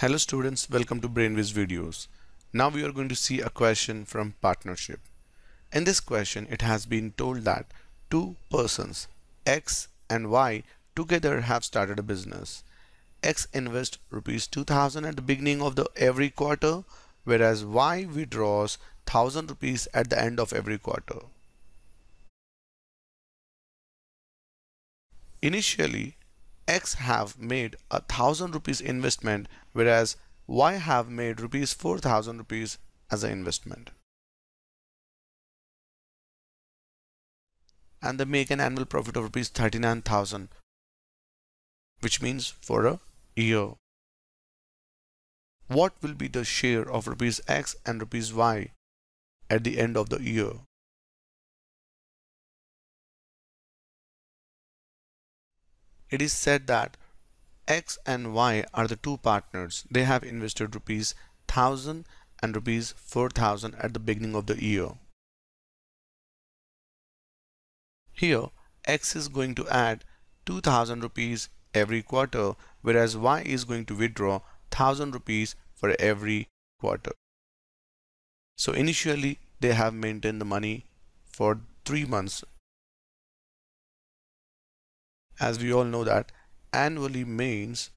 Hello students, welcome to Brainwiz videos. Now we are going to see a question from partnership. In this question, it has been told that two persons X and Y together have started a business. X invests rupees 2000 at the beginning of every quarter, whereas Y withdraws 1000 rupees at the end of every quarter. Initially, X have made 1000 rupees investment, whereas Y have made rupees 4000 rupees as an investment. And they make an annual profit of rupees 39,000, which means for a year. What will be the share of rupees X and rupees Y at the end of the year? It is said that X and Y are the two partners. They have invested rupees 1000 and rupees 4000 at the beginning of the year. Here, X is going to add 2000 rupees every quarter, whereas Y is going to withdraw 1000 rupees for every quarter. So initially, they have maintained the money for 3 months. As we all know that annually means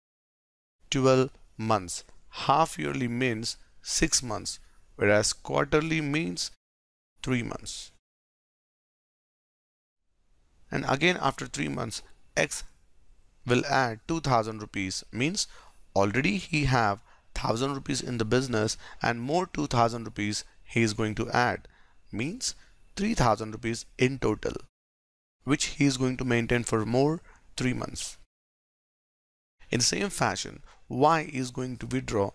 12 months, half yearly means 6 months, whereas quarterly means 3 months. And again after 3 months, X will add 2000 rupees, means already he have 1000 rupees in the business and more 2000 rupees he is going to add, means 3000 rupees in total, which he is going to maintain for more 3 months. In the same fashion, Y is going to withdraw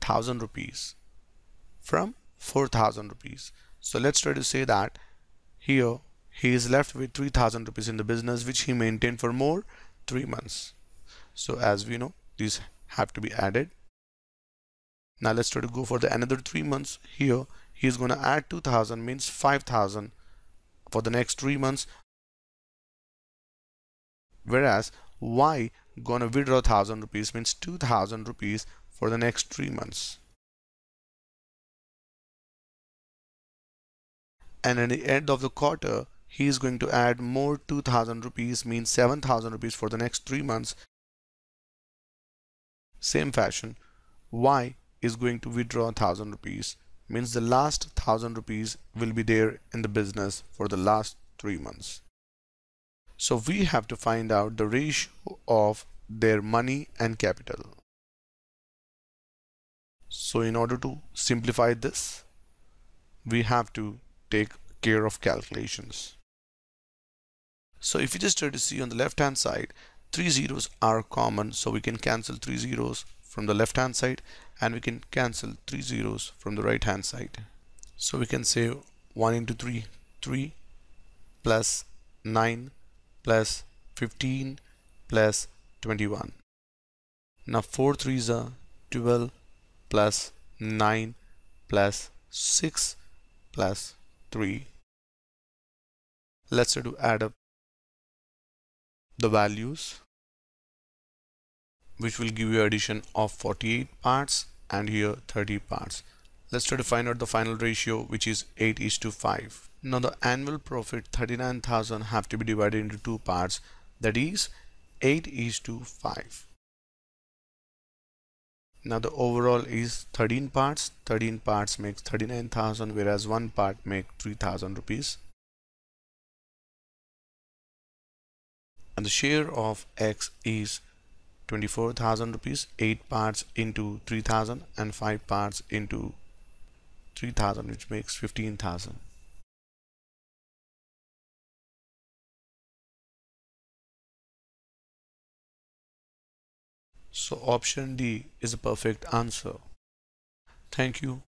1000 rupees from 4000 rupees. So let's try to say that here he is left with 3000 rupees in the business, which he maintained for more 3 months. So as we know, these have to be added. Now let's try to go for the another 3 months. Here he is going to add 2000, means 5000 for the next 3 months, whereas Y gonna withdraw 1000 rupees, means 2000 rupees for the next 3 months. And at the end of the quarter, he is going to add more 2000 rupees, means 7000 rupees for the next 3 months. Same fashion, Y is going to withdraw 1000 rupees, means the last 1000 rupees will be there in the business for the last 3 months. So we have to find out the ratio of their money and capital. So in order to simplify this, we have to take care of calculations. So if you just try to see on the left hand side, 3 zeros are common, so we can cancel 3 zeros from the left hand side, and we can cancel 3 zeros from the right hand side. So we can say 1 into 3, 3 plus 9 plus 15 plus 21. Now 4 3s are 12 plus 9 plus 6 plus 3. Let's try to add up the values, which will give you addition of 48 parts and here 30 parts. Let's try to find out the final ratio, which is 8:5. Now the annual profit 39,000 have to be divided into two parts, that is 8:5. Now the overall is 13 parts. 13 parts makes 39,000, whereas one part makes 3,000 rupees. And the share of X is 24,000 rupees, 8 parts into 3,000 and 5 parts into 3,000, which makes 15,000. So option D is a perfect answer. Thank you.